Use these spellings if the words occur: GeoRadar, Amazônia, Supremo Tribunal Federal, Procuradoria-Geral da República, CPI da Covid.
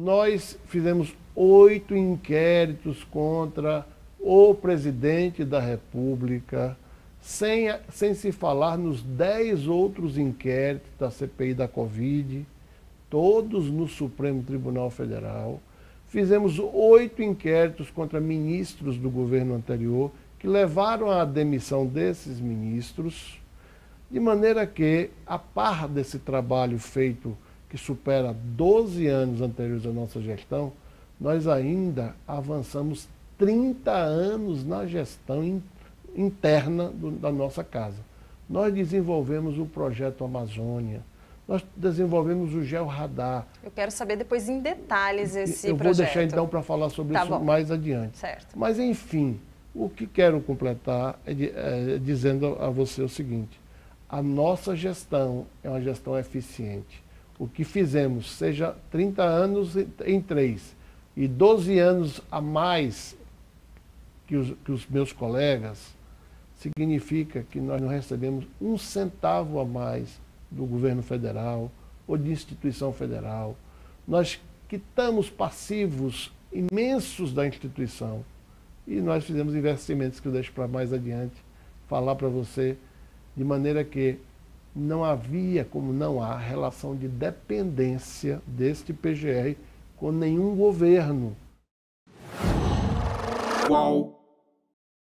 Nós fizemos 8 inquéritos contra o presidente da República, sem se falar nos 10 outros inquéritos da CPI da Covid, todos no Supremo Tribunal Federal. Fizemos 8 inquéritos contra ministros do governo anterior, que levaram à demissão desses ministros, de maneira que, a par desse trabalho feito, que supera 12 anos anteriores à nossa gestão, nós ainda avançamos 30 anos na gestão interna da nossa casa. Nós desenvolvemos o projeto Amazônia, nós desenvolvemos o GeoRadar. Eu quero saber depois em detalhes esse projeto. Eu vou deixar então para falar sobre isso mais adiante. Certo. Mas enfim, o que quero completar é dizendo a você o seguinte: a nossa gestão é uma gestão eficiente. O que fizemos, seja 30 anos em 3 e 12 anos a mais que os meus colegas, significa que nós não recebemos um centavo a mais do governo federal ou de instituição federal. Nós quitamos passivos imensos da instituição e nós fizemos investimentos que eu deixo para mais adiante falar para você, de maneira que não havia, como não há, relação de dependência deste PGR com nenhum governo. Qual?